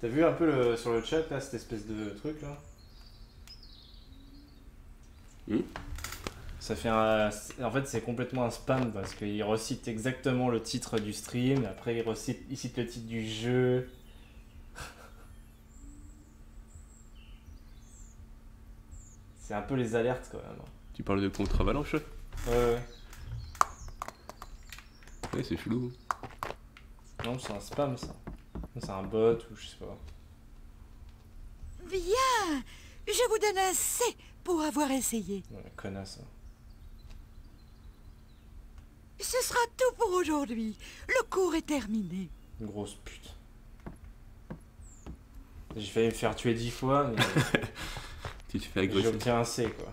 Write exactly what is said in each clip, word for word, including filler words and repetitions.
T'as vu un peu le, sur le chat, là, cette espèce de truc, là mmh. Ça fait un... En fait, c'est complètement un spam, parce qu'il recite exactement le titre du stream, après il recite il cite le titre du jeu... C'est un peu les alertes, quand même. Tu parles de contre-avalanche? Ouais, ouais. Ouais, c'est chelou. Non, c'est un spam, ça. C'est un bot ou je sais pas. Bien, je vous donne un C pour avoir essayé. Ouais, connasse. Hein. Ce sera tout pour aujourd'hui. Le cours est terminé. Une grosse pute. J'ai failli me faire tuer dix fois, mais... tu te fais agresser. J'ai obtenu un C, quoi.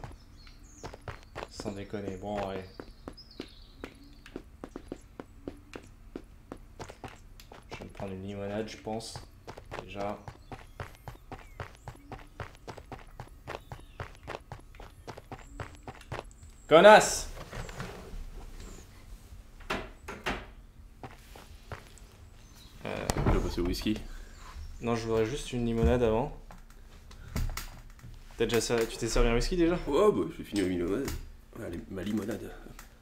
Sans déconner. Bon, ouais. Prendre une limonade, je pense. Déjà. Connasse! Euh... Je vais passer au whisky. Non, je voudrais juste une limonade avant. T'as déjà servi... Tu t'es servi un whisky déjà? Oh, bah, j'ai fini ma limonade. Allez, ma limonade.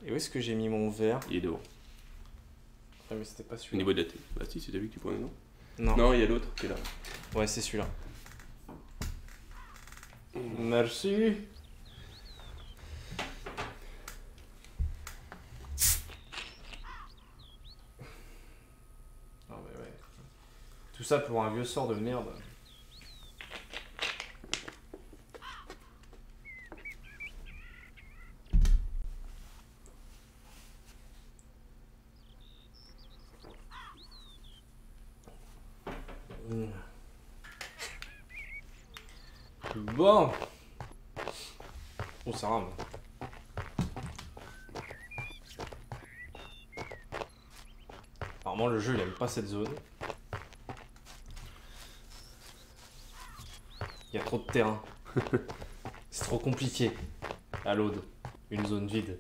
Et où est-ce que j'ai mis mon verre? Il est devant. Ah, mais c'était pas celui-là. Au niveau de la tête. Bah si, c'était lui que tu prenais, non? Non. Non, il y a l'autre qui est là. Ouais, c'est celui-là. Merci. Ah, bah ouais. Tout ça pour un vieux sort de merde. Bon, oh, ça rame. Apparemment le jeu il aime pas cette zone. Il y a trop de terrain. C'est trop compliqué. À l'aude, une zone vide.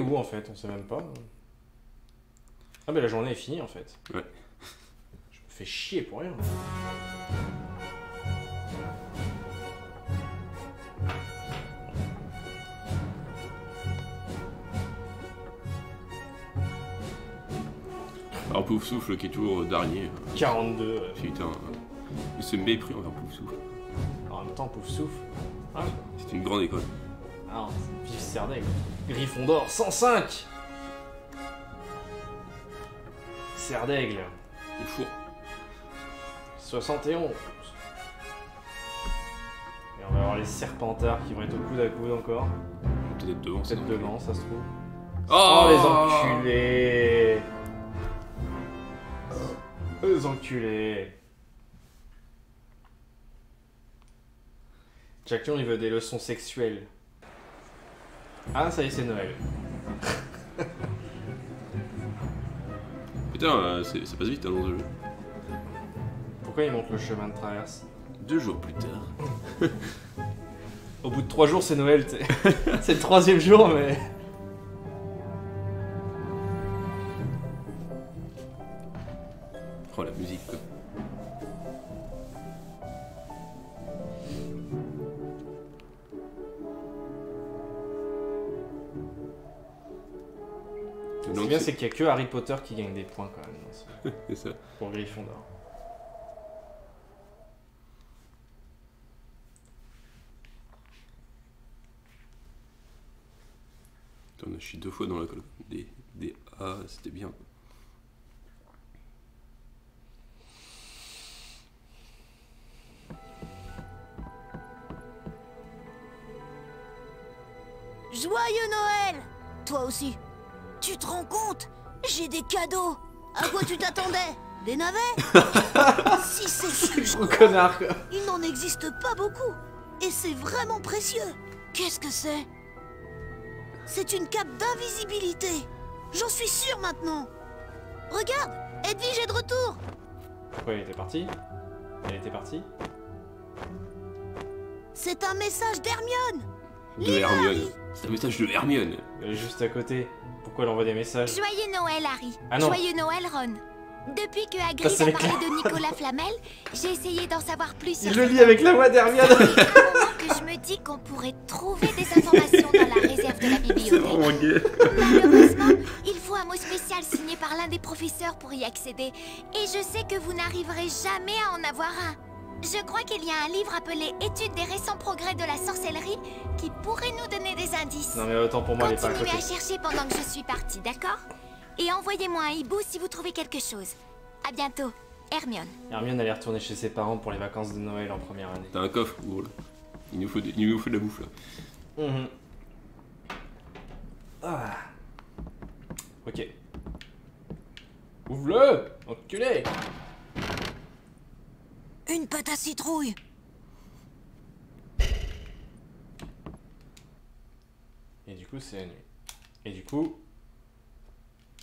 Où en fait, on sait même pas. Ah, mais la journée est finie en fait. Ouais. Je me fais chier pour rien. Alors, Poufsouffle qui est toujours dernier. quarante-deux. Putain, ouais. Ce mépris envers Poufsouffle. En même temps, Poufsouffle. Ah. C'est une grande école. Ah, vive Serdaigle. Gryffondor cent cinq. Serdaigle. Il four. soixante et onze. Et on va avoir les Serpentards qui vont être au coude à coude encore. Peut-être devant. Peut-être devant, ça se trouve. Oh, oh les enculés. Oh, les enculés. Chacun il veut des leçons sexuelles. Ah, ça y est, c'est Noël. Putain, euh, ça passe vite, hein, dans le jeu. Pourquoi il montre le chemin de traverse? Deux jours plus tard. Au bout de trois jours, c'est Noël, tu sais. C'est le troisième jour, mais... Oh, la musique, quoi. Ce qui est bien, c'est qu'il n'y a que Harry Potter qui gagne des points quand même. C'est ça. Pour Gryffondor. Attends, on a chié deux fois dans la colonne. Des, des A, c'était bien. Joyeux Noël! Toi aussi. Tu te rends compte? J'ai des cadeaux! À quoi tu t'attendais? Des navets? Si c'est ce que je crois, il n'en existe pas beaucoup. Et c'est vraiment précieux. Qu'est-ce que c'est? C'est une cape d'invisibilité. J'en suis sûre maintenant. Regarde, Edwige est de retour. Pourquoi elle était partie? Elle était partie. C'est un message d'Hermione. De Hermione. C'est un message de Hermione. Elle est juste à côté. Pourquoi elle envoie des messages? Joyeux Noël, Harry. Ah non. Joyeux Noël, Ron. Depuis que Hagrid a parlé la... de Nicolas Flamel, j'ai essayé d'en savoir plus sur... Je lis avec la voix d'Hermione. Que je me dis qu'on pourrait trouver des informations dans la réserve de la bibliothèque. Bon, malheureusement, il faut un mot spécial signé par l'un des professeurs pour y accéder. Et je sais que vous n'arriverez jamais à en avoir un. Je crois qu'il y a un livre appelé Études des récents progrès de la sorcellerie qui pourrait nous donner des indices. Non mais autant pour moi, elle est pas à côté. Continuez à chercher pendant que je suis partie, d'accord? Et envoyez-moi un hibou si vous trouvez quelque chose. À bientôt, Hermione. Hermione allait retourner chez ses parents pour les vacances de Noël en première année. T'as un coffre? Oh là. Il nous faut de, il nous faut de la bouffe là. Mmh. Ah. Ok. Ouvre-le, enculé. Une pâte à citrouille. Et du coup, c'est la nuit. Et du coup...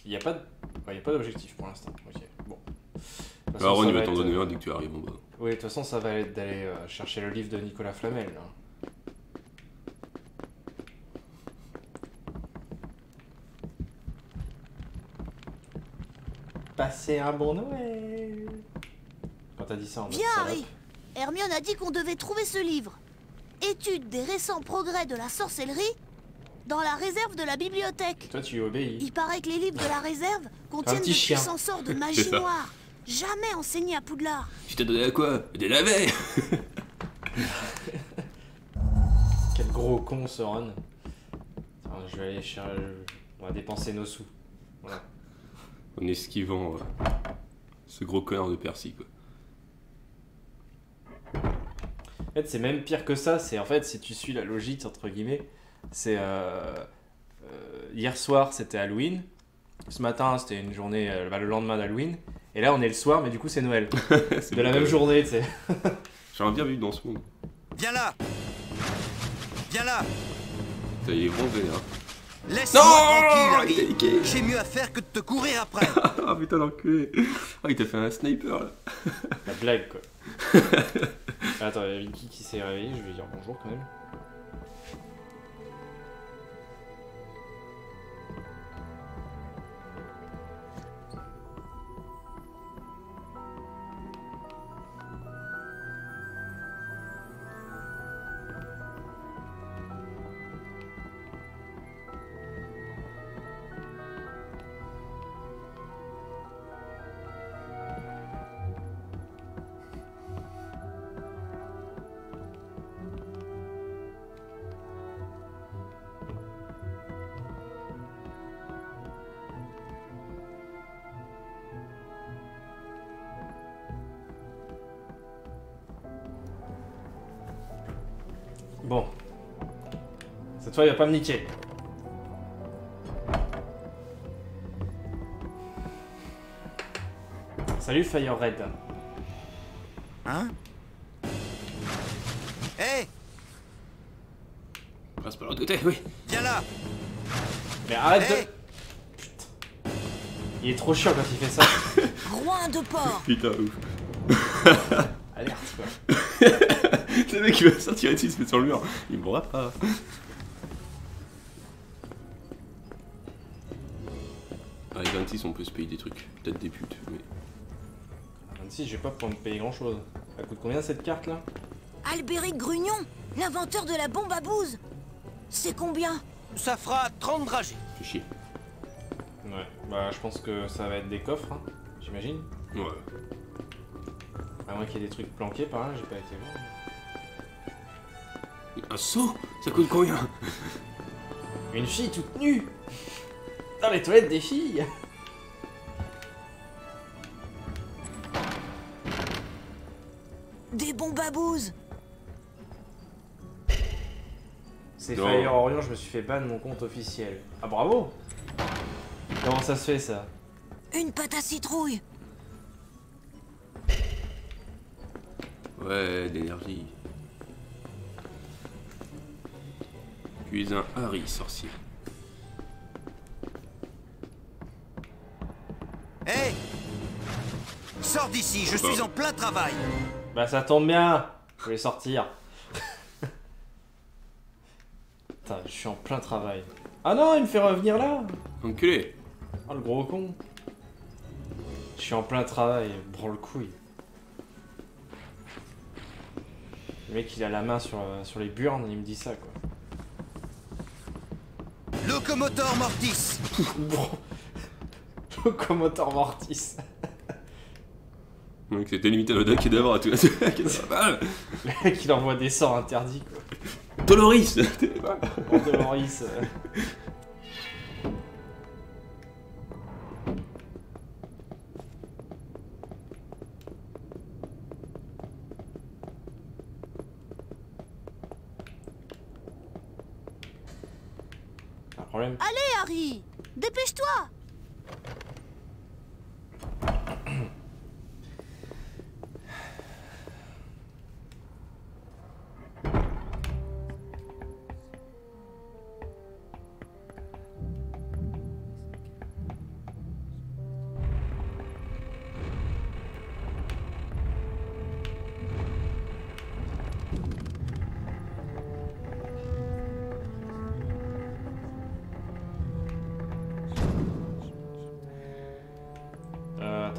Il n'y a pas d'objectif pour l'instant. Ok, bon. Bah, Ron, il va t'en donner un dès que tu arrives en bas. Oui, de toute façon, ça va être d'aller euh, chercher le livre de Nicolas Flamel. Là. Passez un bon Noël. Quand t'as dit ça en mode... Bien, Harry. Hermione a dit qu'on devait trouver ce livre. Étude des récents progrès de la sorcellerie. Dans la réserve de la bibliothèque. Et toi, tu obéis. Il paraît que les livres de la réserve contiennent de puissants sorts de magie noire. Jamais enseigné à Poudlard. Tu t'es donné à quoi? Des lavets. Quel gros con, ce Ron. Attends, je vais aller chercher... On va dépenser nos sous. Voilà. En esquivant euh, ce gros connard de Percy, quoi. En fait, c'est même pire que ça. C'est en fait, si tu suis la logique, entre guillemets... C'est euh, euh, hier soir c'était Halloween, ce matin c'était une journée, euh, bah, le lendemain d'Halloween, et là on est le soir mais du coup c'est Noël. De la même journée, tu sais. J'aimerais bien vivre dans ce monde. Viens là. Viens là. T'as les bronzés, hein. Laisse-moi tranquille, Harry. J'ai mieux à faire que de te courir après. Ah putain d'enculé. Ah il t'a fait un sniper là. La blague quoi. Attends, il y a Vicky qui s'est réveillée, je vais dire bonjour quand même. Bon. Cette fois, il va pas me niquer. Salut, Fire Red. Hein? Hé hey. Passe par l'autre côté, oui. Viens là. Mais arrête hey. de... Putain. Il est trop chiant quand il fait ça. Groin de porc. Putain, ouf. Alerte, quoi. Le mec il va sortir et il se met sur le mur. Il mourra pas. Avec vingt-six on peut se payer des trucs. Peut-être des putes, mais... vingt-six j'ai pas pour me payer grand chose. Ça coûte combien cette carte là? Albéric Grugnon, l'inventeur de la bombe à bouse. C'est combien? Ça fera trente dragées. Fais chier. Ouais, bah je pense que ça va être des coffres, hein, j'imagine. Ouais. À moins qu'il y ait des trucs planqués par là, j'ai pas été voir. Un seau? Ça coûte combien? Une fille toute nue! Dans les toilettes des filles! Des bombes à bouse! C'est Fire Orient, je me suis fait ban mon compte officiel. Ah bravo! Comment ça se fait ça? Une pâte à citrouille! Ouais, d'énergie. Tu es un Harry, sorcier. Hé hey. Sors d'ici, je suis en plein travail. Bah ça tombe bien, je vais sortir. Putain, je suis en plein travail. Ah non, il me fait revenir là. Enculé. Ah le gros con. Je suis en plein travail, branle-couille. Le mec il a la main sur, sur les burnes, il me dit ça quoi. Locomotor Mortis. Locomotor Mortis. Donc c'était limité à l'Oda qui est d'avoir à tout. Le mec il envoie des sorts interdits quoi. Doloris. Oh, Doloris. Allez Harry, dépêche-toi.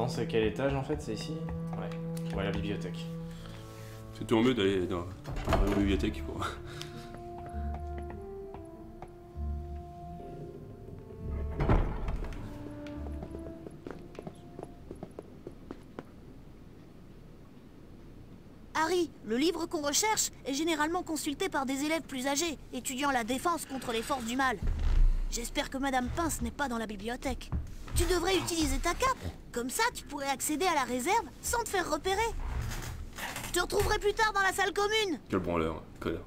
C'est quel étage en fait? C'est ici? Ouais, ouais, la bibliothèque. C'est toujours mieux d'aller dans la bibliothèque pour. Harry, le livre qu'on recherche est généralement consulté par des élèves plus âgés, étudiant la défense contre les forces du mal. J'espère que Madame Pince n'est pas dans la bibliothèque. Tu devrais utiliser ta cape. Comme ça, tu pourrais accéder à la réserve sans te faire repérer. Je te retrouverai plus tard dans la salle commune. Quel branleur, connard.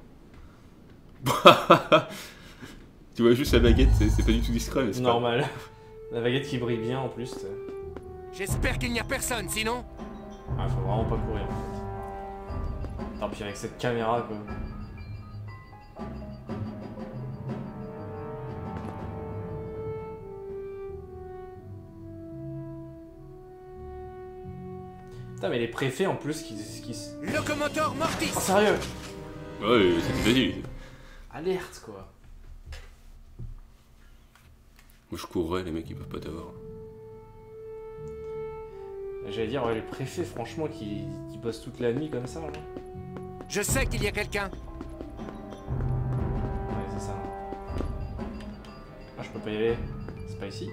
Tu vois juste la baguette, c'est pas du tout discret. Mais normal. Pas... La baguette qui brille bien en plus. J'espère qu'il n'y a personne, sinon... Ah, faut vraiment pas courir en fait. Tant pis avec cette caméra quoi. Putain, mais les préfets en plus qui. qui... Locomotor Mortis. Oh, sérieux? Ouais, c'est facile. Alerte quoi. Moi je courrais, les mecs ils peuvent pas t'avoir. J'allais dire, ouais, les préfets franchement qui, qui bossent toute la nuit comme ça. Là. Je sais qu'il y a quelqu'un. Ouais, c'est ça. Ah, je peux pas y aller. C'est pas ici.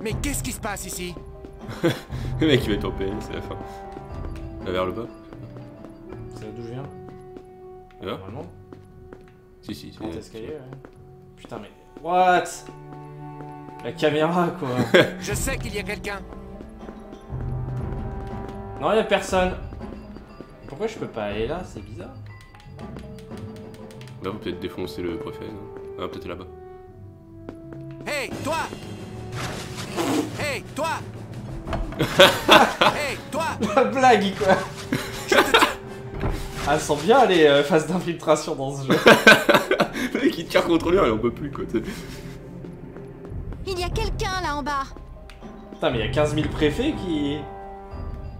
Mais qu'est-ce qui se passe ici? Le mec il va tomber, c'est la fin. Là, vers le bas. C'est là d'où je viens? Là normalement. Si si, c'est l'escalier, ouais. Putain mais... What? La caméra quoi. Je sais qu'il y a quelqu'un. Non, il y a personne. Pourquoi je peux pas aller là? C'est bizarre. Là, vous peut-être défoncer le préfet. Ah, peut-être là-bas. Hey, toi! Hey, toi! Hey, toi! La blague, quoi! Ah, elles sont bien les euh, phases d'infiltration dans ce jeu. Le mec, il tire contre lui, il en peut plus, quoi. Il y a quelqu'un là en bas! Putain, mais il y a quinze mille préfets qui.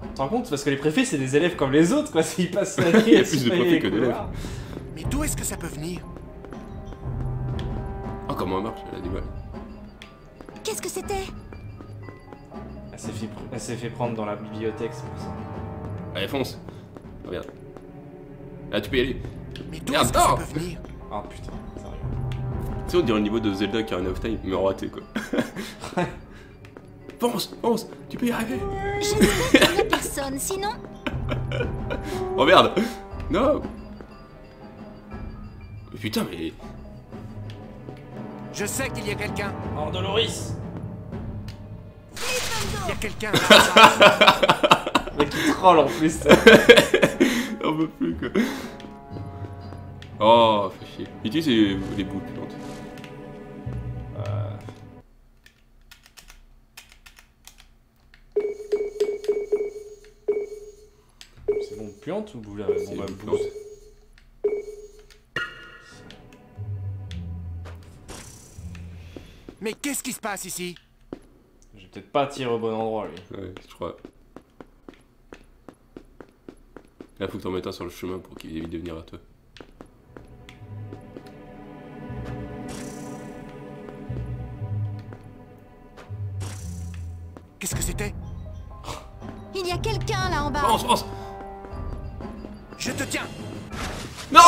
Tu te rends compte? Parce que les préfets, c'est des élèves comme les autres, quoi. S'ils passent la nuit, il y a plus de préfets que d'élèves. Mais d'où est-ce que ça peut venir? Oh, comment elle marche? Elle a des balles. Qu'est-ce que c'était? Elle s'est fait, elle s'est fait prendre dans la bibliothèque, c'est pour ça. Allez, fonce. Oh, regarde. Là, tu peux y aller. Mais d'où est-ce que ça peut venir? Oh putain, sérieux. Tu sais, on dirait le niveau de Zelda Ocarina of Time, mais raté quoi. Fonce, fonce, tu peux y arriver. J'espère qu'il n'y a personne, sinon... Oh merde. Non. Mais putain, mais... Je sais qu'il y a quelqu'un. Oh, Doloris. Il y a quelqu'un. Mec, il troll en plus. On peut plus quoi. Oh, fait chier. Mais tu sais, c'est les boules pilantes. Euh... C'est bon, puante ou boule? Bon, bah, boule. Mais qu'est-ce qui se passe ici? J'ai peut-être pas tiré au bon endroit, lui. Ouais, je crois. Là, faut que t'en mettes un sur le chemin pour qu'il évite de venir à toi. Qu'est-ce que c'était? Il y a quelqu'un là en bas. Pense, pense. Je te tiens. Non.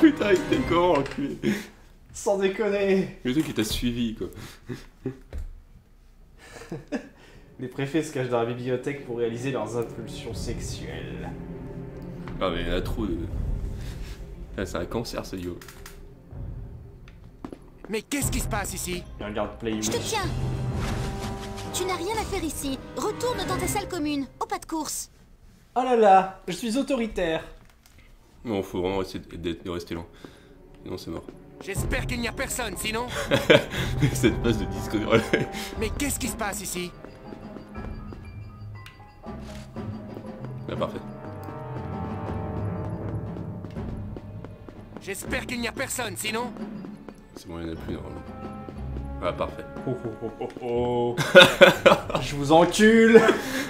Putain, il était comment, l'enculé? Sans déconner. Le truc qui t'a suivi, quoi. Les préfets se cachent dans la bibliothèque pour réaliser leurs impulsions sexuelles. Ah mais il y a trop de... C'est un cancer, ce duo. Mais qu'est-ce qui se passe ici? Regarde, Playboy. Je te tiens. Tu n'as rien à faire ici. Retourne dans ta salle commune, au pas de course. Oh là là, je suis autoritaire. Non, faut vraiment essayer de rester lent. Sinon c'est mort. J'espère qu'il n'y a personne, sinon... Cette passe de disco. Mais qu'est-ce qui se passe ici? Ah, parfait. J'espère qu'il n'y a personne, sinon... C'est bon, il n'y en a plus, normalement. Ah, parfait. Oh, oh, oh, oh, oh. Je vous encule.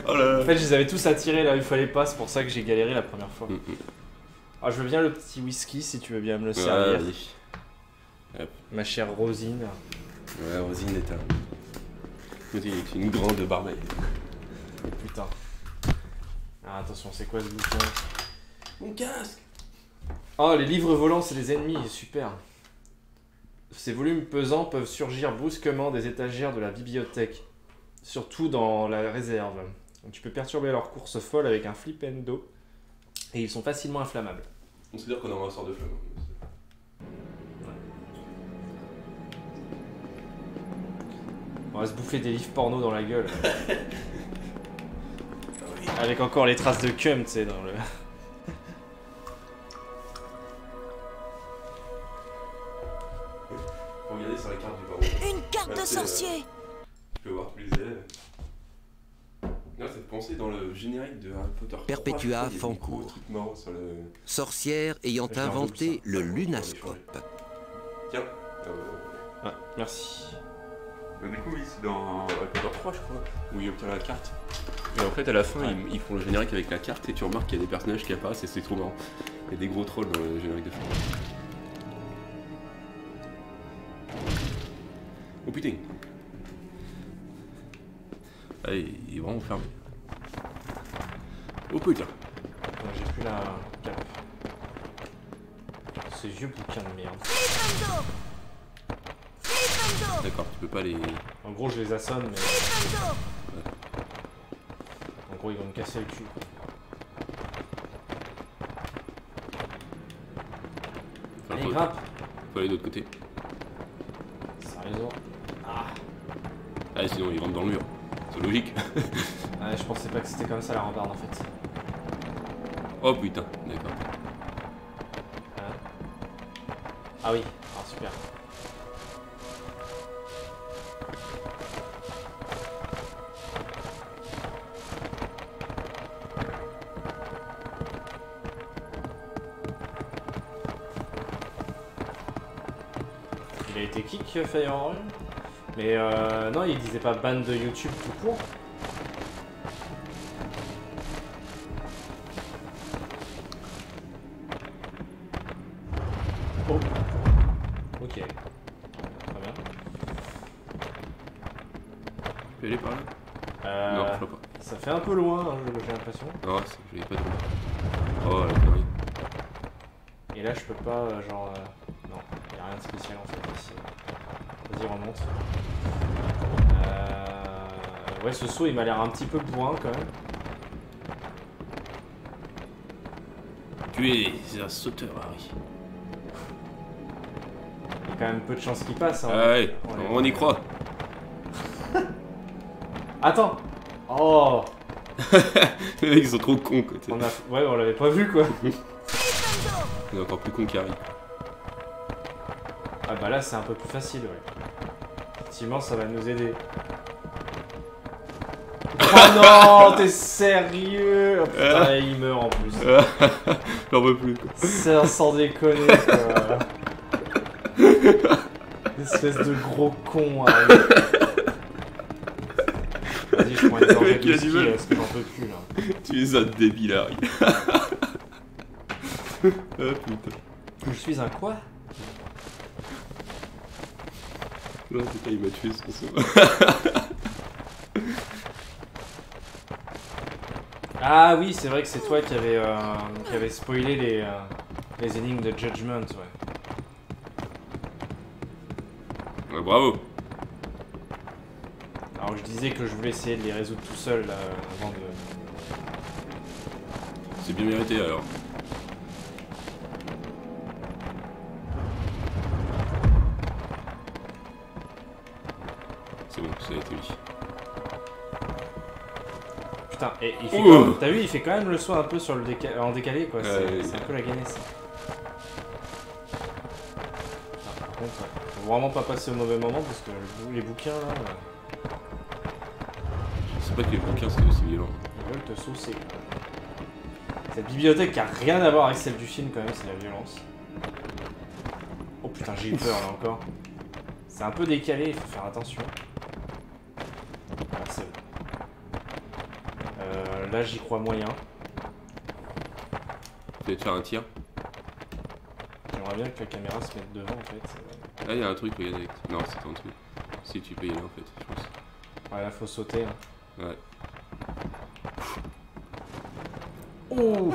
Oh là là. En fait, je les avais tous attirés, là, il fallait pas, c'est pour ça que j'ai galéré la première fois. Mm -hmm. Ah, je veux bien le petit whisky, si tu veux bien me le servir. Ouais, Yep. Ma chère Rosine. Ouais, Rosine est un... est une grande barbe. Oh putain. Ah, attention, c'est quoi ce bouton? Mon casque. Oh, les livres volants, c'est les ennemis, super. Ces volumes pesants peuvent surgir brusquement des étagères de la bibliothèque, surtout dans la réserve. Donc, tu peux perturber leur course folle avec un flipendo, et ils sont facilement inflammables. On sait dire qu'on a un sort de flamme. On va se bouffer des livres porno dans la gueule. Avec encore les traces de cum, tu sais, dans le... Regardez sur la carte du baron. Une carte là, de sorcier. Je peux voir tous les élèves. Non, cette pensée dans le générique de Harry Potter. Perpetua Fancourt. Le... Sorcière ayant là, inventé le lunascope. Tiens. Euh... Ah, merci. Mais du coup, oui, c'est dans Harry Potter trois, je crois, où il obtient la carte. Et en fait, à la fin, ouais. ils, ils font le générique avec la carte et tu remarques qu'il y a des personnages qui apparaissent et c'est trop marrant. Il y a des gros trolls dans le générique de fin. Oh putain! Ah, il est vraiment fermé. Oh putain! Ouais, j'ai plus la cape. Ce vieux bouquin de merde. D'accord, tu peux pas les... En gros, je les assonne, mais... Ouais. En gros, ils vont me casser le cul. Allez, faut grappe. Faut aller de l'autre côté. Sérieusement. Ah. Ah, sinon, ils rentrent dans le mur. C'est logique. Ouais, je pensais pas que c'était comme ça, la rambarde, en fait. Oh, putain. D'accord. Voilà. Ah oui. Ah, super. Fire en rue. Mais euh, non, il disait pas ban de YouTube tout court. Oh. Ok. Très bien. Tu peux aller par là? euh, Non, je vois pas. Ça fait un peu loin, hein, j'ai l'impression. Non, je l'ai pas trouvé. Oh la connerie. Et là, je peux pas, euh, genre. Euh... Non, il y a rien de spécial en fait ici. Vas-y, remonte. Euh... Ouais, ce saut il m'a l'air un petit peu bourrin quand même. Tu es un sauteur, Harry. Il y a quand même peu de chance qu'il passe. Hein, ah ouais, on, on y croit. Attends. Oh. Les mecs ils sont trop cons quoi. On a... Ouais, on l'avait pas vu quoi. On est encore plus con qu'Harry. Ah bah là c'est un peu plus facile, ouais. Effectivement ça va nous aider. Oh non, t'es sérieux? Oh putain, il meurt en plus. J'en veux plus quoi. Sans déconner quoi. Espèce de gros con. Hein. Vas-y, je prends une gorgée de ski parce que j'en peux plus là. Tu es un débile, Harry. Oh putain. Je suis un quoi? Non, c'est pas, il m'a tué, ce ça. Ah oui, c'est vrai que c'est toi qui avait, euh, qui avait spoilé les, euh, les énigmes de Judgment, ouais. Ouais, bravo. Alors je disais que je voulais essayer de les résoudre tout seul, là, avant de... C'est bien mérité, alors. C'est bon, ça a été lui. Putain, et il fait quand même, t'as vu, il fait quand même le saut un peu sur le déca... en décalé, quoi. C'est euh, un peu la gainesse. Ah, par contre, ouais. Faut vraiment pas passer au mauvais moment parce que le... les bouquins là. Ouais. Je sais pas que les bouquins c'est aussi violent. Ils veulent te saucer. Cette bibliothèque qui a rien à voir avec celle du film, quand même, c'est la violence. Oh putain, j'ai eu peur là encore. C'est un peu décalé, il faut faire attention. Là j'y crois moyen. Peut-être faire un tir. J'aimerais bien que la caméra se mette devant en fait. Là il y a un truc, regarde. Non, c'est un truc. Si tu peux y aller en fait, je pense. Ouais, là faut sauter. Hein. Ouais. Oh,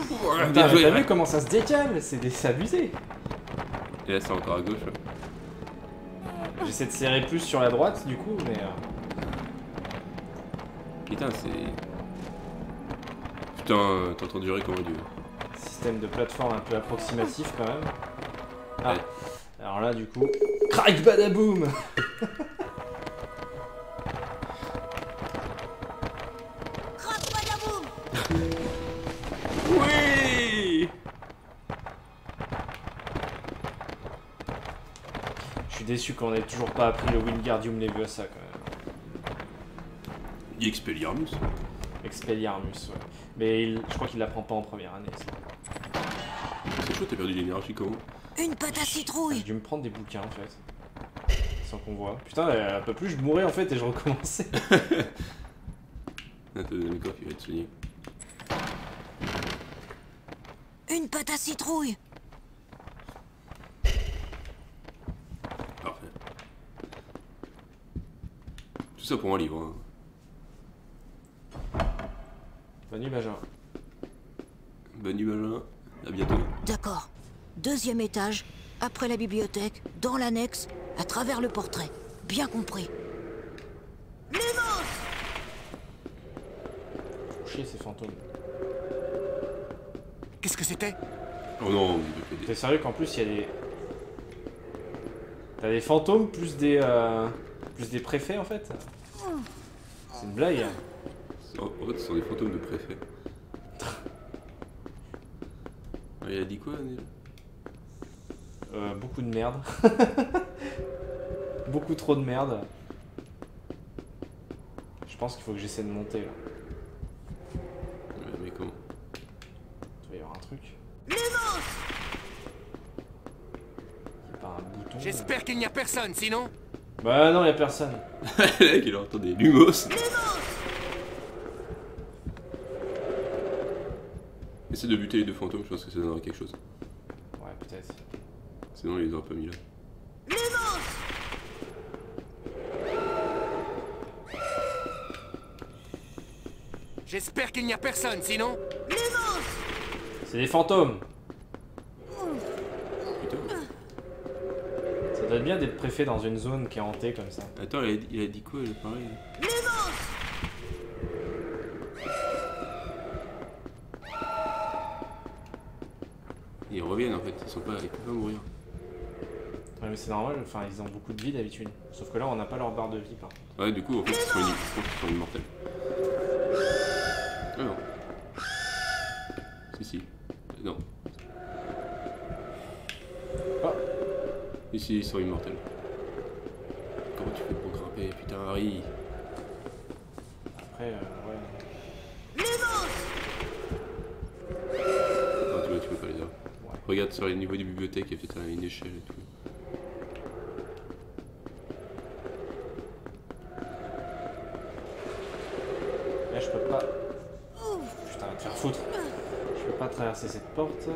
t'as vu comment ça se décale? C'est des abusés. Et là c'est encore à gauche. J'essaie de serrer plus sur la droite du coup, mais... Putain, c'est... Putain, t'entends durer comme un dieu. Système de plateforme un peu approximatif quand même. Ah, ouais. Alors là du coup... Crac badaboum. Crac badaboum. Oui. Je suis déçu qu'on ait toujours pas appris le Wingardium Leviosa quand même. Expelliarmus. Expelliarmus, ouais. Mais il, je crois qu'il la prend pas en première année. C'est chaud, t'as perdu l'énergie comment? Une pâte à citrouille. J'ai dû me prendre des bouquins en fait. Sans qu'on voit. Putain, un peu plus je mourais en fait et je recommençais. Attends, le coffre il va être soigné. Une pâte à citrouille. Parfait. Tout ça pour un livre. Hein. Bonne nuit, Benjamin. Bonne nuit, Benjamin. À bientôt. D'accord. Deuxième étage, après la bibliothèque, dans l'annexe, à travers le portrait. Bien compris. Lumos ! Coucher ces fantômes. Qu'est-ce que c'était? Oh non. T'es sérieux qu'en plus, il y a des... T'as des fantômes plus des... Euh... plus des préfets, en fait. C'est une blague, hein. Oh, en fait, ce sont des fantômes de préfet. Oh, il a dit quoi, Anil? Euh, beaucoup de merde. Beaucoup trop de merde. Je pense qu'il faut que j'essaie de monter, là. Ouais, mais comment? Il doit y avoir un truc. Il n'y a pas un bouton. J'espère qu'il n'y a personne, sinon... Bah non, il n'y a personne. Le mec, il entend des Lumos. Essaye de buter les deux fantômes, je pense que ça donnera quelque chose. Ouais, peut-être. Sinon, il les aura pas mis là. J'espère qu'il n'y a personne, sinon... C'est des fantômes. Putain. Ça doit bien d'être préfet dans une zone qui est hantée comme ça. Attends, il a, il a dit quoi, il a parlé? Ils reviennent en fait, ils sont pas, ils peuvent pas mourir. Ouais mais c'est normal, enfin ils ont beaucoup de vie d'habitude. Sauf que là on n'a pas leur barre de vie par contre. Ouais du coup en fait ils sont, ils sont immortels. Ah non. Si si. Non. Ah. Ici ils sont immortels. Comment tu fais pour grimper? Putain Harry. Après euh, ouais. Ah tu vois tu peux pas les avoir. Regarde sur les niveaux des bibliothèques, il y a peut-être une échelle et tout. Faire foutre. Je peux pas traverser cette porte.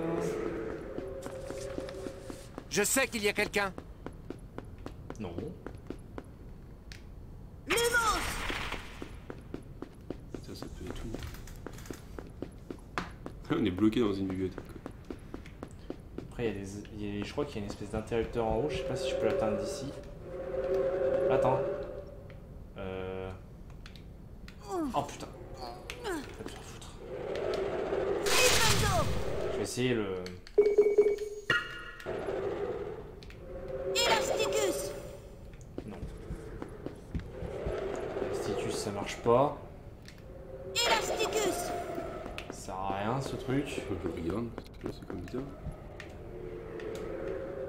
Je sais qu'il y a quelqu'un. Non. Ça, ça peut être tout. On est bloqué dans une bibliothèque. Après, il y a des, il y a, je crois qu'il y a une espèce d'interrupteur en haut. Je sais pas si je peux l'atteindre d'ici. Attends. Euh... Oh putain. Je vais essayer le... Elasticus. Non. Elasticus, ça marche pas. Elasticus. Ça sert à rien ce truc. Je regarde, c'est comme ça.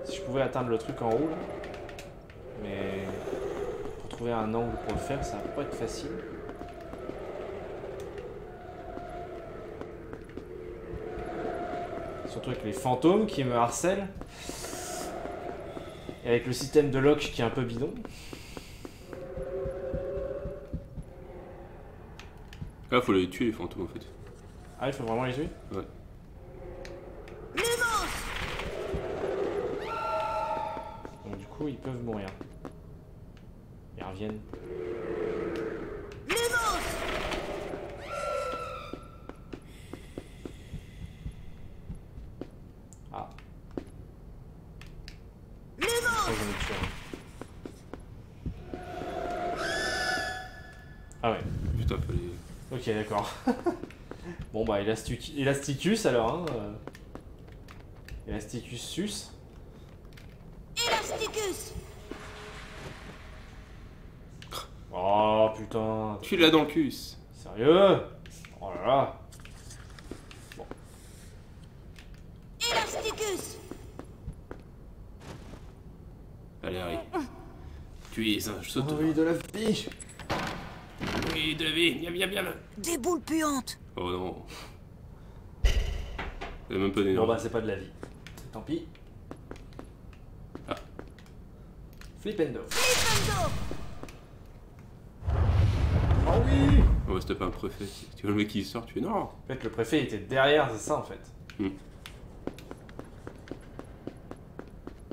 Si je pouvais atteindre le truc en haut, là. Mais... pour trouver un angle pour le faire, ça va pas être facile. Surtout avec les fantômes qui me harcèlent. Et avec le système de lock qui est un peu bidon. Ah, faut les tuer les fantômes en fait. Ah, il faut vraiment les tuer? Ouais. Donc du coup, ils peuvent mourir. Ils reviennent. Ok, d'accord. Bon bah Elastic... Elasticus alors hein. Euh... Elasticus sus. Elasticus. Oh putain. Tu l'as dans le cul. Sérieux? Oh là là. Bon. Elasticus. Allez Harry. Tu es un saute. Oh oui, de la fiche. Oui, de la vie. Miam, miam, miam. Des boules puantes. Oh non. C'est même pas des noms. Bon bah c'est pas de la vie. Tant pis. Ah. Flipendo. Flipendo. Oh oui. Oh bah c'était pas un préfet. Tu vois le mec qui sort, tu es non. En fait le préfet était derrière, c'est ça en fait. Hmm.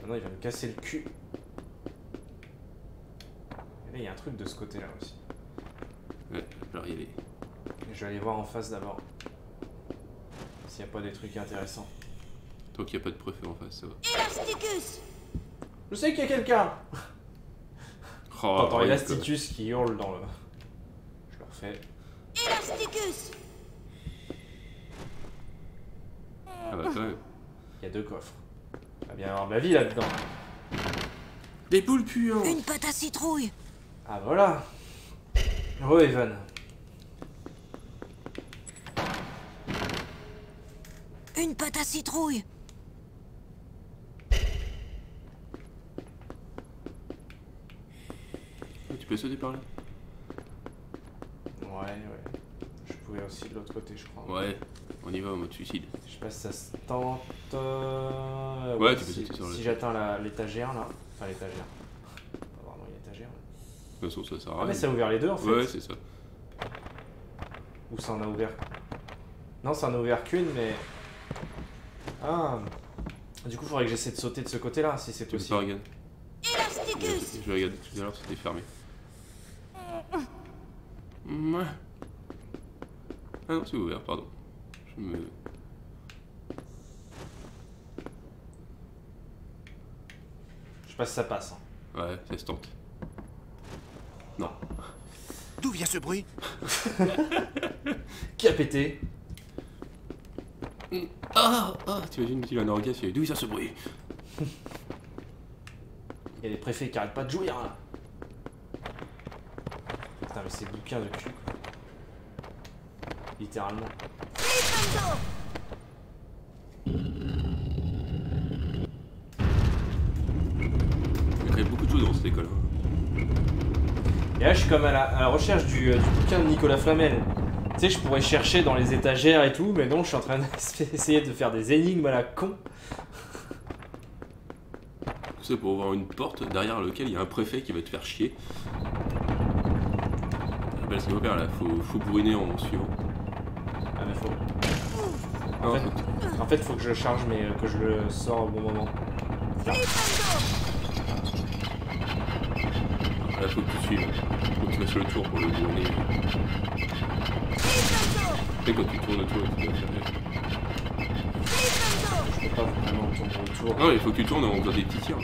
Maintenant il va me casser le cul. Et là il y a un truc de ce côté là aussi. Ouais, je vais y aller. Je vais aller voir en face d'abord. S'il n'y a pas des trucs intéressants. Tant qu'il n'y a pas de préfet en face, ça va. Elasticus. Je sais qu'il y a quelqu'un. Oh, t'entends Elasticus qui hurle dans le... Je le refais. Elasticus. Ah bah quand même. Il y a deux coffres. Il va bien y avoir de la vie là-dedans. Des poules puantes. Une pâte à citrouille. Ah voilà. Oh Evan. Une pâte à citrouille. Oh, tu peux sauter par là. Ouais, ouais. Je pouvais aussi de l'autre côté, je crois. Ouais, on y va en mode suicide. Je sais pas si ça se tente. Euh... Ouais, ouais, tu peux sauter si, sur le. Si j'atteins l'étagère là. Enfin, l'étagère. De toute façon, ça sert à rien. Ah, mais ça a ouvert les deux en fait. Ouais, c'est ça. Ou ça en a ouvert. Non, ça en a ouvert qu'une, mais. Ah. Du coup, il faudrait que j'essaie de sauter de ce côté-là si c'est possible. Regarde. Elasticus. Je regardais tout à l'heure, c'était fermé. Mmh. Ah non, c'est ouvert, pardon. Je me. Je sais pas si ça passe. Hein. Ouais, ça se tente. Non. D'où vient ce bruit? Qui a pété? Ah, ah, t'imagines qu'il a un orgasme, d'où vient ce bruit? Il y a des préfets qui arrêtent pas de jouir là. Putain mais c'est bouquin de cul quoi. Littéralement. Il y a quand même beaucoup de choses dans cette école. Hein. Et là, je suis comme à la, à la recherche du, euh, du bouquin de Nicolas Flamel. Tu sais, je pourrais chercher dans les étagères et tout, mais non, je suis en train d'essayer de faire des énigmes à la con. C'est pour ouvrir une porte derrière laquelle il y a un préfet qui va te faire chier. Parce que mon père, là, faut, faut bourriner en suivant. Ah, mais faut. En fait, en fait, faut que je le charge, mais que je le sors au bon moment. Là, là faut que tu suives. Faut que tu fasses le tour pour le tourner. Tu sais, quand tu tournes autour, tu dois faire. Je peux pas vraiment tourner autour. Non, il faut que tu tournes en faisant des petits tirs.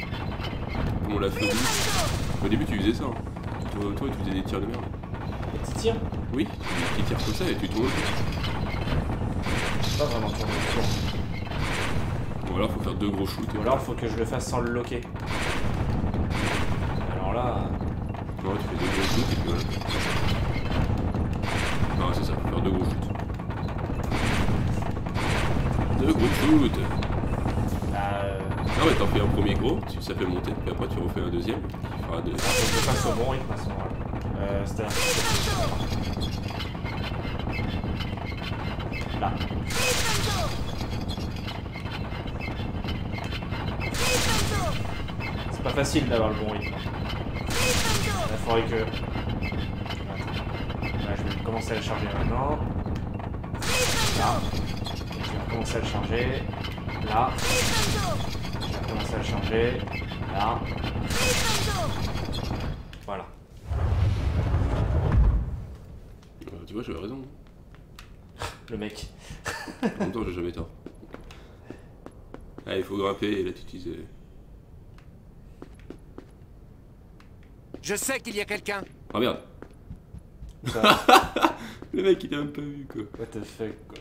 Comme on l'a fait au début. Au début, tu faisais ça. Hein. Tu tournais autour et tu faisais des tirs de merde. Des petits tirs? Oui, des petits tirs comme ça et tu tournes autour. Pas vraiment tourner autour. Bon, alors faut faire deux gros shoots. Ou alors faut que je le fasse sans le loquer. Alors là. Non, tu fais deux gros shoots et puis voilà. Non, c'est ça, faut faire deux gros shoots. Deux gros shoots. Bah. Euh... Non, mais t'en fais un premier gros, ça fait monter, puis après tu refais un deuxième. Tu feras deux. Je passe au bon rythme, à ce moment là. Euh, c'était un. Là. C'est pas facile d'avoir le bon rythme. Il faudrait que... Là, je vais commencer à le charger maintenant. Là. Je vais commencer à le charger. Là. Je vais commencer à le charger. Là. Voilà. Euh, tu vois, j'avais raison. Le mec. En même temps, j'ai jamais tort. Ah, il faut grimper et là tu utilises. Je sais qu'il y a quelqu'un. Ah merde. Le mec il t'a même pas vu quoi. What the fuck quoi.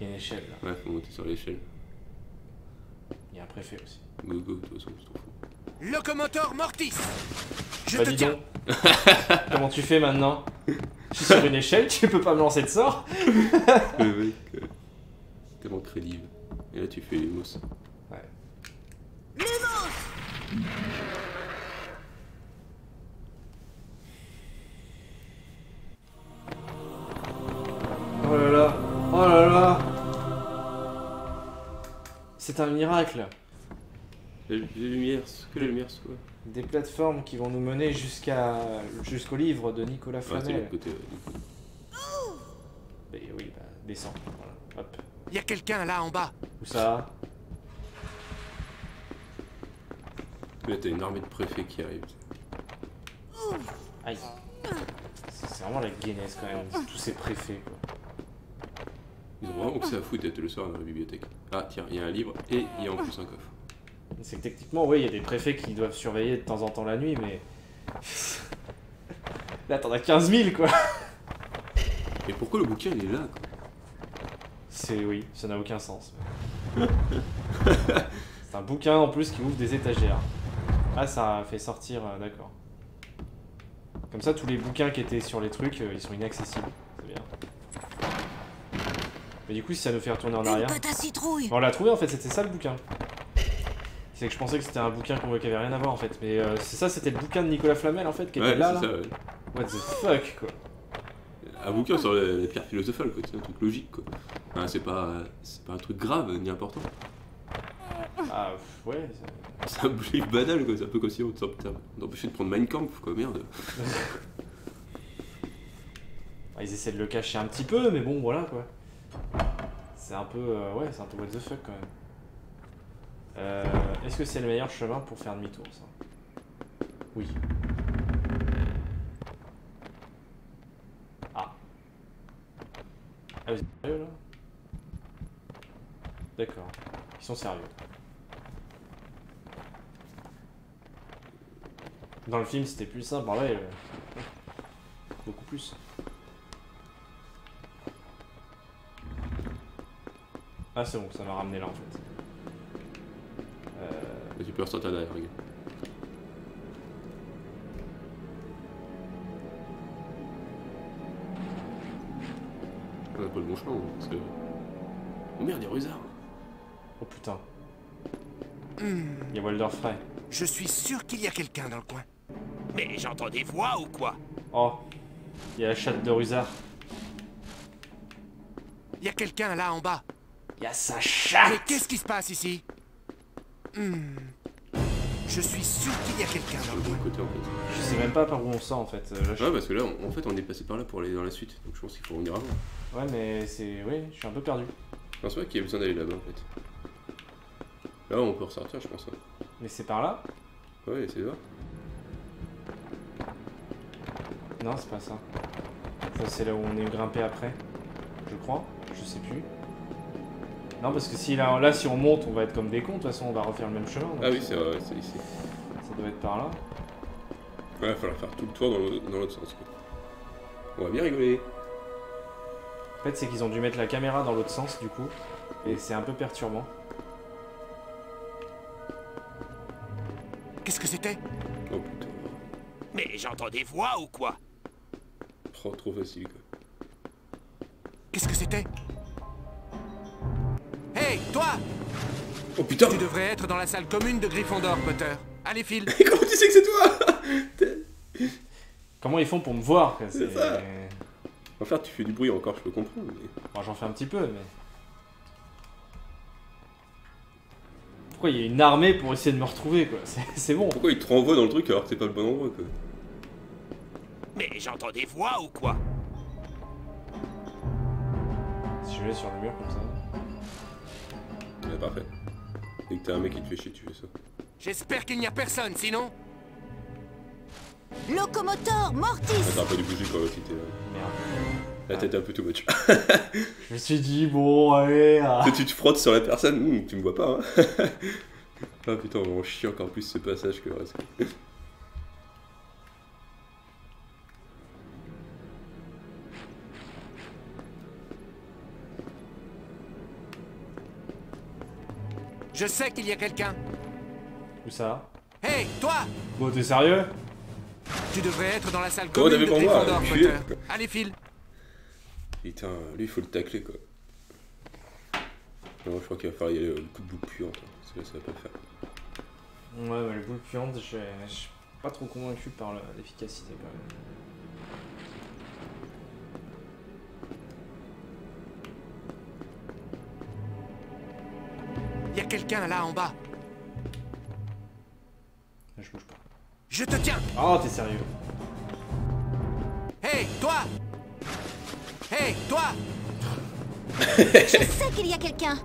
Il y a une échelle là. Ouais, faut monter sur l'échelle. Il y a un préfet aussi. Go go, de toute façon, je t'en fous. Locomotor Mortis. Je bah, te tiens. Comment tu fais maintenant? Je suis sur une échelle, tu peux pas me lancer de sort. Le mec, euh, tellement crédible. Et là, tu fais les mousses. Ouais. Les mousses. Oh là là, oh là là. C'est un miracle. Les lumières, que les lumières soient. Des plateformes qui vont nous mener jusqu'à jusqu'au livre de Nicolas Flamel. Ouais, bah, oui, bah, descends. Voilà. Hop. Il y a quelqu'un là en bas. Où ça? Là, t'as une armée de préfets qui arrive. Aïe. C'est vraiment la Guinness quand même, tous ces préfets quoi. Ils ont vraiment que ça à foutre d'être le soir dans la bibliothèque. Ah tiens, il y a un livre et il y a en plus un coffre. C'est que techniquement, oui, il y a des préfets qui doivent surveiller de temps en temps la nuit, mais... Là, t'en as quinze mille, quoi. Et pourquoi le bouquin, il est là, quoi? C'est... oui, ça n'a aucun sens. C'est un bouquin, en plus, qui ouvre des étagères. Ah, ça a fait sortir, euh, d'accord. Comme ça, tous les bouquins qui étaient sur les trucs, euh, ils sont inaccessibles. C'est bien. Mais du coup, si ça nous fait retourner en arrière... Bon, on l'a trouvé, en fait, c'était ça, le bouquin. C'est que je pensais que c'était un bouquin qu'on voit qui avait rien à voir en fait, mais euh, c'est ça, c'était le bouquin de Nicolas Flamel en fait qui ouais, était là. là. Ça, ouais. What the fuck quoi. Un bouquin sur les pierres philosophales quoi, c'est un truc logique quoi. Enfin, c'est pas c'est pas un truc grave ni important. Ah ouais. C'est un bouquin banal quoi, c'est un peu comme si on t'empêchait de prendre Mein Kampf quoi, merde. Ils essaient de le cacher un petit peu, mais bon voilà quoi. C'est un peu euh, ouais, c'est un peu what the fuck quand même. Euh, Est-ce que c'est le meilleur chemin pour faire demi-tour, ça? Oui. Ah. Ah, vous êtes sérieux, là? D'accord. Ils sont sérieux. Dans le film, c'était plus simple. Ouais, euh... beaucoup plus. Ah, c'est bon, ça m'a ramené là, en fait. Tu peux ressortir derrière, regarde. On a pas le bon chemin, parce que... Oh merde, il y a Rusard. Oh putain. Il y a Walder Frey. Je suis sûr qu'il y a quelqu'un dans le coin. Mais j'entends des voix ou quoi? Oh, il y a la chatte de Rusard. Il y a quelqu'un là en bas. Il y a sa chatte. Mais qu'est-ce qui se passe ici? Hmm. Je suis sûr qu'il y a quelqu'un dans le côté en fait. Je sais même pas par où on sort en fait. Là, je... Ouais, parce que là, on, en fait, on est passé par là pour aller dans la suite, donc je pense qu'il faut revenir avant. Ouais, mais c'est... Oui, je suis un peu perdu. Je pense pas qu'il y a besoin d'aller là-bas en fait. Là, on peut ressortir, je pense. Hein. Mais c'est par là? Ouais, c'est là. Non, c'est pas ça. Ça, c'est là où on est grimpé après, je crois. Je sais plus. Non, parce que si là, là, si on monte, on va être comme des cons. De toute façon, on va refaire le même chemin. Ah oui, c'est vrai, c'est ici. Ça doit être par là. Ouais, il va falloir faire tout le tour dans l'autre sens. On va bien rigoler. En fait, c'est qu'ils ont dû mettre la caméra dans l'autre sens, du coup. Et c'est un peu perturbant. Qu'est-ce que c'était? Oh putain. Mais j'entends des voix ou quoi? Oh, trop facile, quoi. Qu'est-ce que c'était? Hey, toi! Oh putain! Tu devrais être dans la salle commune de Gryffondor, Potter. Allez, file! Comment tu sais que c'est toi? Comment ils font pour me voir? C'est ça! Enfin, tu fais du bruit encore, je peux comprendre. Mais... Bon, j'en fais un petit peu, mais. Pourquoi il y a une armée pour essayer de me retrouver, quoi? C'est bon. Pourquoi ils te renvoient dans le truc alors que c'est pas le bon endroit, quoi? Mais j'entends des voix ou quoi? Si je vais sur le mur comme ça. Ouais, parfait. Dès que t'as un mec qui te fait chier, tu fais ça. J'espère qu'il n'y a personne, sinon. Locomotor Mortis! Ah, t'as un peu du bouger quand même, si t'es là. Merde. La tête est un peu tout much. Je me suis dit, bon, allez. Ah. Tu te frottes sur la personne, mmh, tu me vois pas, hein. Ah putain, on va en chier encore plus ce passage que le reste. Je sais qu'il y a quelqu'un. Où ça? Hey, toi! Bon, t'es sérieux? Tu devrais être dans la salle commune de Gryffondor, Potter. Allez, file. Putain, lui, il faut le tacler, quoi. Non, je crois qu'il va falloir y aller euh, le coup de boule puante. Hein, parce que là, ça va pas faire. Ouais, mais les boules puantes, je suis pas trop convaincu par l'efficacité, quand même. Y'a quelqu'un là en bas. Je bouge pas. Je te tiens. Oh, t'es sérieux? Hey, toi! Hey, toi! Je sais qu'il y a quelqu'un.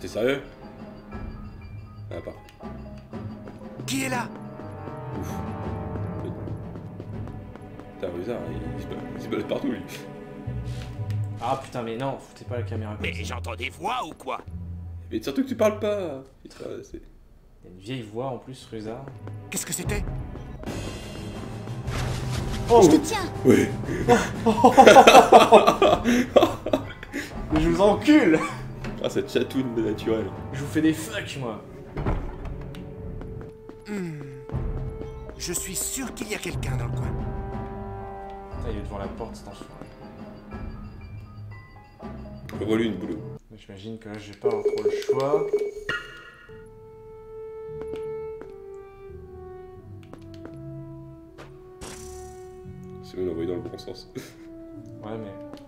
T'es sérieux? Ah, parfait. Qui est là? Ouf. T'as Rusard, il se balade partout, lui. Ah putain, mais non, foutez pas la caméra. Mais j'entends des voix ou quoi? Mais surtout que tu parles pas. Putain, c'est... Il y a une vieille voix en plus, Rusard. Qu'est-ce que c'était? Oh, je te tiens. Oui. Je vous encule. Ah, cette chatoune de naturel. Je vous fais des fucks, moi. Mmh. Je suis sûr qu'il y a quelqu'un dans le coin. Putain, il est devant la porte, cet enfant. Relu une boulot. J'imagine que là j'ai pas trop le choix. C'est bon, l'envoyer dans le bon sens. Ouais, mais.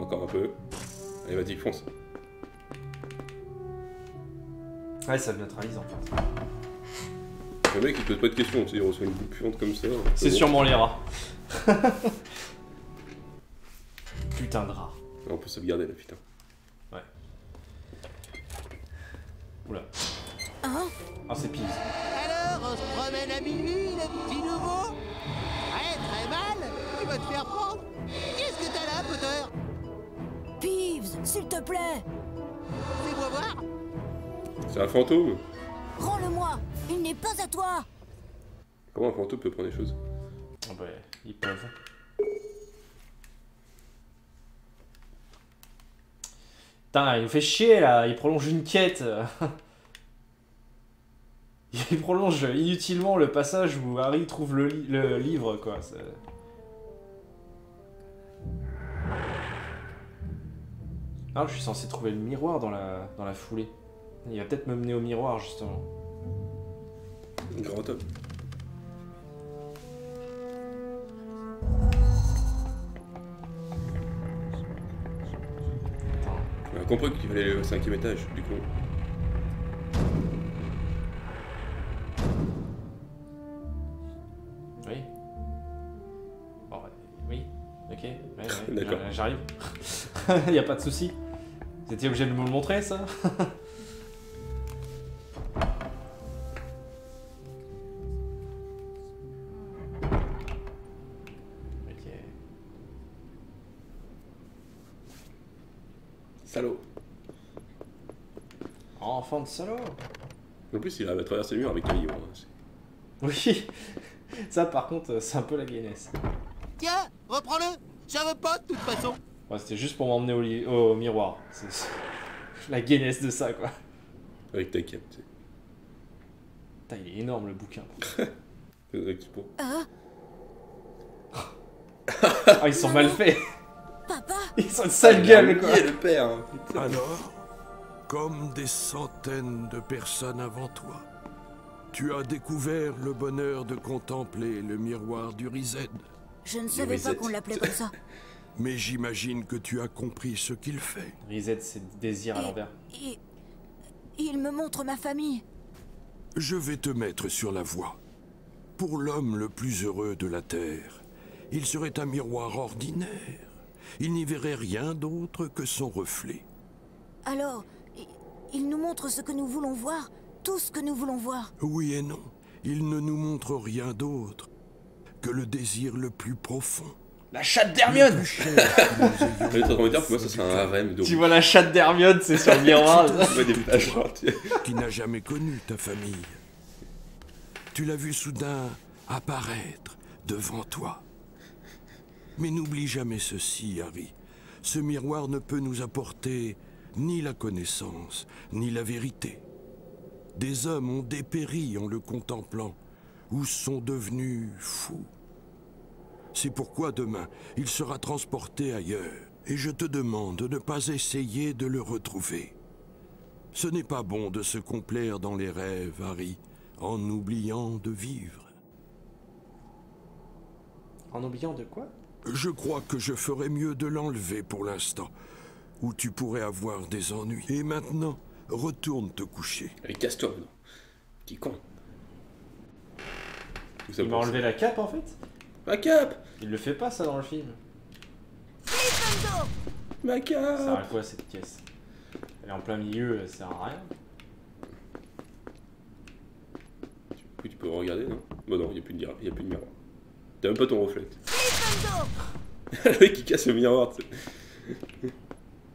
Encore un peu. Allez, vas-y, fonce. Ouais, ça neutralise en fait. Le mec il pose pas de questions, tu sais, il reçoit une boule puante comme ça. C'est sûrement les rats. Putain de rats. On peut sauvegarder là, putain. Ouais. Oula. Ah, oh, c'est Peeves. Alors, on se promène à minuit, le petit nouveau? Ouais, très mal. Tu vas te faire prendre. Qu'est-ce que t'as là, Potter? Peeves, s'il te plaît. Fais-moi voir. C'est un fantôme. Rends-le-moi. Il n'est pas à toi. Comment un fantôme peut prendre des choses? Ah bah, ils peuvent. Putain, il nous fait chier là, il prolonge une quête. Il prolonge inutilement le passage où Harry trouve le, li le livre, quoi. Ah, je suis censé trouver le miroir dans la, dans la foulée. Il va peut-être me mener au miroir, justement. Grand homme. On a compris qu'il fallait aller au cinquième étage, du coup. ouais, ouais, d'accord. J'arrive. Il n'y a pas de souci. Vous étiez obligé de me le montrer, ça? Salaud. Enfant de salaud. En plus, il arrive à traverser le mur avec un livre. Oui. Ça, par contre, c'est un peu la gainesse. Tiens, reprends-le. Ça veut pas, de toute façon. Ouais, c'était juste pour m'emmener au, li... oh, au miroir. C'est la gainesse de ça, quoi. Avec ta cape, tu sais. Putain, il est énorme, le bouquin. Ah. Oh, ils sont Maman. mal faits. Papa. Ils sont de sale gueule, quoi. Le père, hein. Alors, comme des centaines de personnes avant toi, tu as découvert le bonheur de contempler le miroir du Riséd. Je ne savais pas qu'on l'appelait comme ça. Mais j'imagine que tu as compris ce qu'il fait. Riséd, c'est désir à l'envers. Et, et, il me montre ma famille. Je vais te mettre sur la voie. Pour l'homme le plus heureux de la Terre, il serait un miroir ordinaire. Il n'y verrait rien d'autre que son reflet. Alors, il nous montre ce que nous voulons voir, tout ce que nous voulons voir. Oui et non. Il ne nous montre rien d'autre que le désir le plus profond. La chatte d'Hermione. Tu vois la chatte d'Hermione, c'est sur le miroir. Qui n'a jamais connu ta famille. Tu l'as vu soudain apparaître devant toi. Mais n'oublie jamais ceci, Harry. Ce miroir ne peut nous apporter ni la connaissance, ni la vérité. Des hommes ont dépéri en le contemplant, ou sont devenus fous. C'est pourquoi demain, il sera transporté ailleurs, et je te demande de ne pas essayer de le retrouver. Ce n'est pas bon de se complaire dans les rêves, Harry, en oubliant de vivre. En oubliant de quoi ? Je crois que je ferais mieux de l'enlever pour l'instant, ou tu pourrais avoir des ennuis. Et maintenant, retourne te coucher. Allez, casse-toi, petit con. Il m'a enlevé la cape, en fait. Ma cape. Il le fait pas, ça, dans le film. Flipendo. Ma cape. Ça sert à quoi, cette caisse? Elle est en plein milieu, ça sert à rien. Du coup, tu peux regarder, non? Bon, non, il n'y a plus de miroir. T'as même pas ton reflet. Le mec qui casse le miroir, tu sais.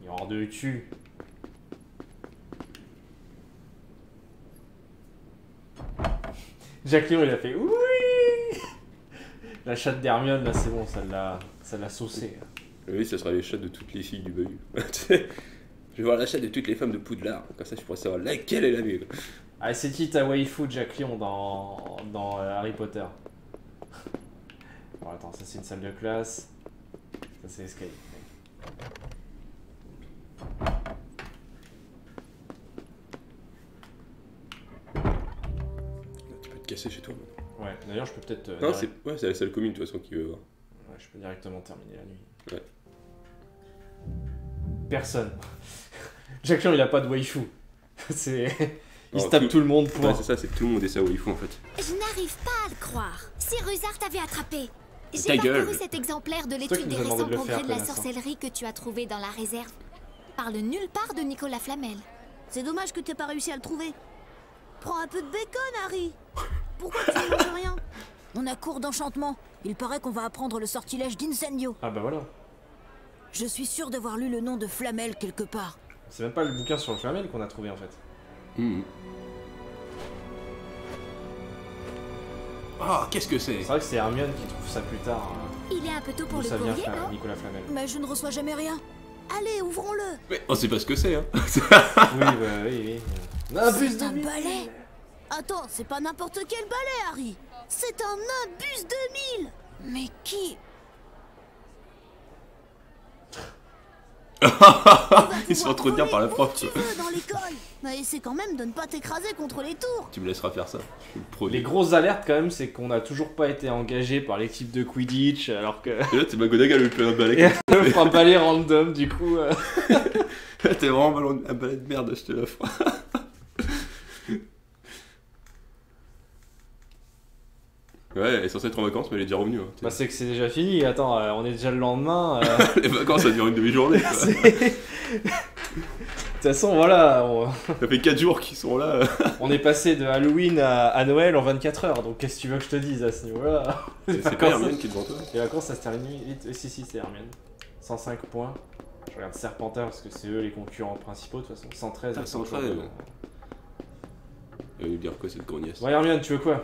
Il est hors de cul. Jacques Léo, il a fait oui. La chatte d'Hermione, là, c'est bon, ça l'a ça l'a saucé. Oui, ça sera les chattes de toutes les filles du bahut. Je vais voir la chatte de toutes les femmes de Poudlard. Comme ça, je pourrais savoir laquelle est la mieux. Ah, c'est qui ta waifu, Jacques Léon, dans, dans euh, Harry Potter? Bon, attends, ça c'est une salle de classe. Ça c'est l'escalier. Tu peux te casser chez toi. Ouais, d'ailleurs je peux peut-être... Euh, non, direct... c'est ouais, la salle commune de toute façon qui veut voir. Ouais, je peux directement terminer la nuit. Ouais. Personne. Jacques Léon, il a pas de waifu. C'est... Il se tape tout... tout le monde pour... Ouais, c'est ça, c'est tout le monde et ça où il faut en fait. Je n'arrive pas à le croire. Si Rusard t'avait attrapé. J'ai parcouru cet exemplaire de l'étude des récents progrès de la sorcellerie que tu as trouvé dans la réserve. Parle nulle part de Nicolas Flamel. C'est dommage que t'aies pas réussi à le trouver. Prends un peu de bacon, Harry. Pourquoi tu ne manges rien? On a cours d'enchantement. Il paraît qu'on va apprendre le sortilège d'Incendio. Ah bah voilà. Je suis sûre d'avoir lu le nom de Flamel quelque part. C'est même pas le bouquin sur le Flamel qu'on a trouvé en fait. Mmh. Oh, qu'est-ce que c'est? C'est vrai que c'est Hermione qui trouve ça plus tard. Hein. Il est un peu tôt pour le courrier, non? Fla Nicolas Flamel. Mais je ne reçois jamais rien. Allez, ouvrons-le. Mais on sait pas ce que c'est, hein. Oui, bah oui, oui. C'est un balai. Attends, c'est pas n'importe quel balai, Harry. C'est un Nimbus deux mille. Mais qui? Ils sont trop bien par la prof. Tu veux, dans l'école. Mais essaie quand même de ne pas t'écraser contre les tours. Tu me laisseras faire ça. Le les grosses alertes quand même, c'est qu'on a toujours pas été engagé par l'équipe de Quidditch alors que. Et là t'es Magodag a eu plein de balais. Un balai random du coup. Euh... T'es vraiment mal un balai de merde, je te l'offre. Ouais, elle est censée être en vacances, mais elle est déjà revenue. Hein, bah, c'est que c'est déjà fini. Attends, euh, on est déjà le lendemain. Euh... Les vacances, ça dure une demi-journée. De toute façon, voilà. On... Ça fait quatre jours qu'ils sont là. On est passé de Halloween à, à Noël en vingt-quatre heures, donc qu'est-ce que tu veux que je te dise à ce niveau-là? C'est pas Hermione qui est devant toi. Les vacances, ça se termine vite. Si, si, c'est Hermione. cent cinq points. Je regarde Serpentard parce que c'est eux les concurrents principaux, de toute façon. cent treize. Ah, cent treize. Elle va nous dire quoi, cette grognasse? Ouais, Hermione, tu veux quoi?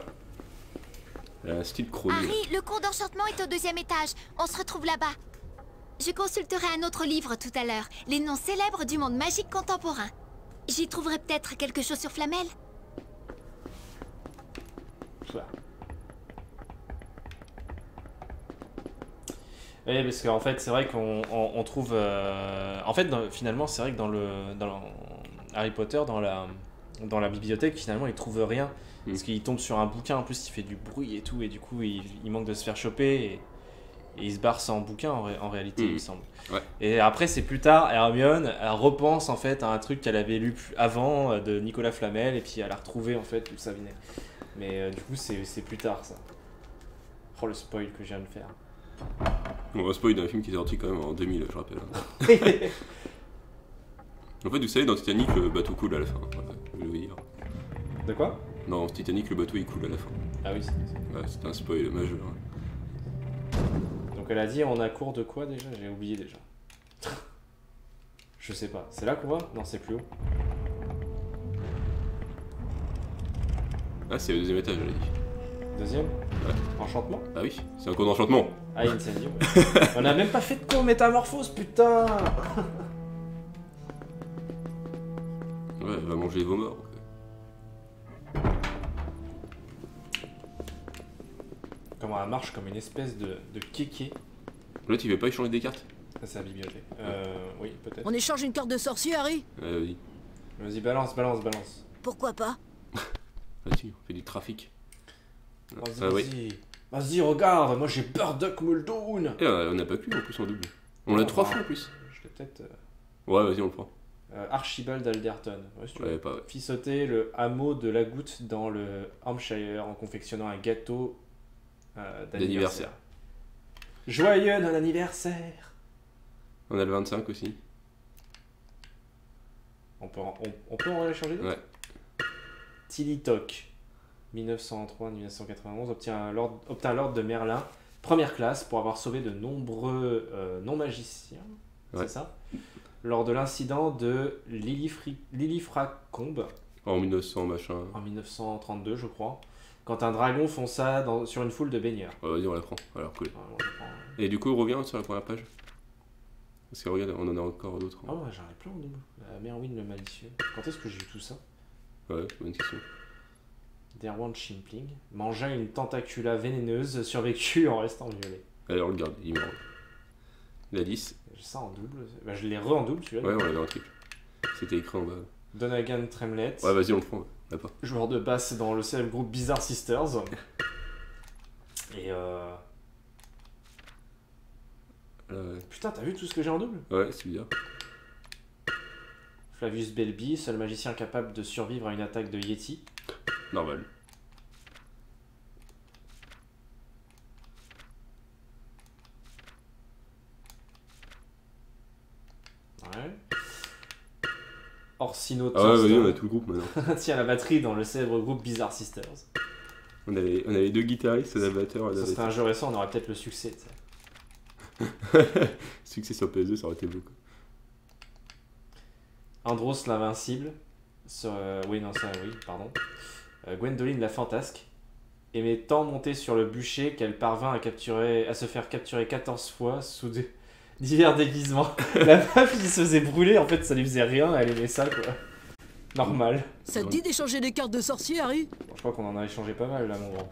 Un style chronique. Harry, le cours d'enchantement est au deuxième étage. On se retrouve là-bas. Je consulterai un autre livre tout à l'heure, les noms célèbres du monde magique contemporain. J'y trouverai peut-être quelque chose sur Flamel. Ça. Oui, parce qu'en fait, c'est vrai qu'on on, on trouve... Euh... En fait, dans, finalement, c'est vrai que dans le, dans le Harry Potter, dans la, dans la bibliothèque, finalement, il trouve rien. Mmh. Parce qu'il tombe sur un bouquin, en plus, il fait du bruit et tout, et du coup, il, il manque de se faire choper. Et... Et il se barre sans bouquin en, ré en réalité, mmh. il me semble. Ouais. Et après, c'est plus tard, Hermione elle repense en fait à un truc qu'elle avait lu avant de Nicolas Flamel et puis elle a retrouvé en fait tout ça venait. Mais euh, du coup, c'est plus tard ça. Oh le spoil que je viens de faire. On va spoil d'un film qui est sorti quand même en deux mille, je rappelle. En fait, vous savez, dans Titanic, le bateau coule à la fin. Voilà, je vais dire. De quoi? Dans Titanic, le bateau il coule à la fin. Ah oui, c'est ouais, un spoil majeur. Elle a dit on a cours de quoi déjà? J'ai oublié déjà. Je sais pas. C'est là qu'on va? Non, c'est plus haut. Ah, c'est au deuxième étage, je l'ai dit. Deuxième? Ouais. Enchantement? Ah oui, c'est un cours d'enchantement. Ah, Incendio. Ouais. On a même pas fait de cours métamorphose, putain. Ouais, va manger vos morts. Comment elle marche comme une espèce de, de kéké. L'autre il veut pas échanger des cartes? Ça c'est la bibliothèque. Euh, oui, peut-être. On échange une carte de sorcier, Harry? Euh, vas-y. Vas-y, balance, balance, balance. Pourquoi pas? Vas-y, on fait du trafic. Vas-y, ah, vas-y, oui. Vas regarde, moi j'ai Burdock Muldoon. Et euh, on n'a pas que lui en plus en double. On l'a trois fois en plus. Je l'ai peut-être... Euh... Ouais, vas-y, on le prend. Euh, Archibald Alderton. Ouais, si tu ouais, pas, ouais. Fissoter le hameau de la goutte dans le Hampshire en confectionnant un gâteau... Euh, d'anniversaire. Joyeux non anniversaire. On a le vingt-cinq aussi. On peut en, on, on peut en échanger d'autres. Ouais. Tilly Toke, mille neuf cent trois à mille neuf cent quatre-vingt-onze, obtient l'ordre de Merlin, première classe, pour avoir sauvé de nombreux euh, non-magiciens. Ouais. C'est ça? Lors de l'incident de Lillifracombe. En mille neuf cents machin. En mille neuf cent trente-deux, je crois. Quand un dragon fonça dans, sur une foule de baigneurs. Oh, vas-y, on la prend. Alors, cool. Ouais, on la prend, ouais. Et du coup, on revient sur la première page. Parce que regarde, on en a encore d'autres. Hein. Ah ouais, j'en ai plein en double. Euh, Merwin le malicieux. Quand est-ce que j'ai eu tout ça? Ouais, bonne question. Derwent Shimpling. Mangea une tentacula vénéneuse, survécu en restant violet. Alors, regarde, il mange. La dix. J'ai ça en double. Bah, je l'ai re en double, celui-là. Ouais, donc. On l'avait en triple. C'était écrit en bas. Donaghan Tremlett. Ouais, vas-y, on le prend. Ouais. Joueur de basse dans le célèbre groupe Bizarre Sisters. Et euh... Euh... Putain, t'as vu tout ce que j'ai en double? Ouais, c'est bizarre. Flavius Belby, seul magicien capable de survivre à une attaque de Yeti. Normal. Ouais. Orsino. Ah ouais, vas-y, on a tout le groupe maintenant. Tiens, la batterie dans le célèbre groupe Bizarre Sisters. On avait, on avait deux guitaristes, un batteur. Ça serait un jeu récent, on aurait peut-être le succès. Succès sur P S deux, ça aurait été beau. Andros l'invincible. Euh, oui, non, ça, oui, pardon. Euh, Gwendoline la fantasque. Aimait tant monter sur le bûcher qu'elle parvint à, capturer, à se faire capturer quatorze fois sous des. Divers déguisements. La meuf qui se faisait brûler, en fait, ça lui faisait rien, elle aimait ça, quoi. Normal. Ça te dit d'échanger des cartes de sorcier, Harry? Bon, je crois qu'on en a échangé pas mal, là, mon grand.